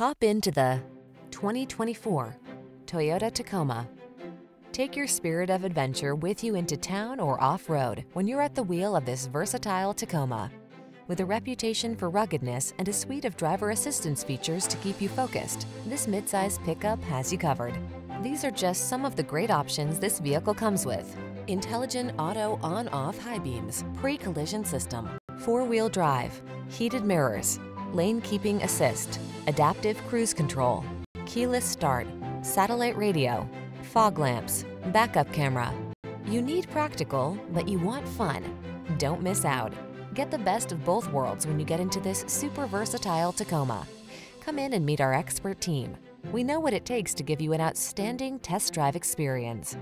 Hop into the 2024 Toyota Tacoma. Take your spirit of adventure with you into town or off-road when you're at the wheel of this versatile Tacoma. With a reputation for ruggedness and a suite of driver assistance features to keep you focused, this midsize pickup has you covered. These are just some of the great options this vehicle comes with: intelligent auto on-off high beams, pre-collision system, four-wheel drive, heated mirrors, lane keeping assist, adaptive cruise control, keyless start, satellite radio, fog lamps, backup camera. You need practical, but you want fun. Don't miss out. Get the best of both worlds when you get into this super versatile Tacoma. Come in and meet our expert team. We know what it takes to give you an outstanding test drive experience.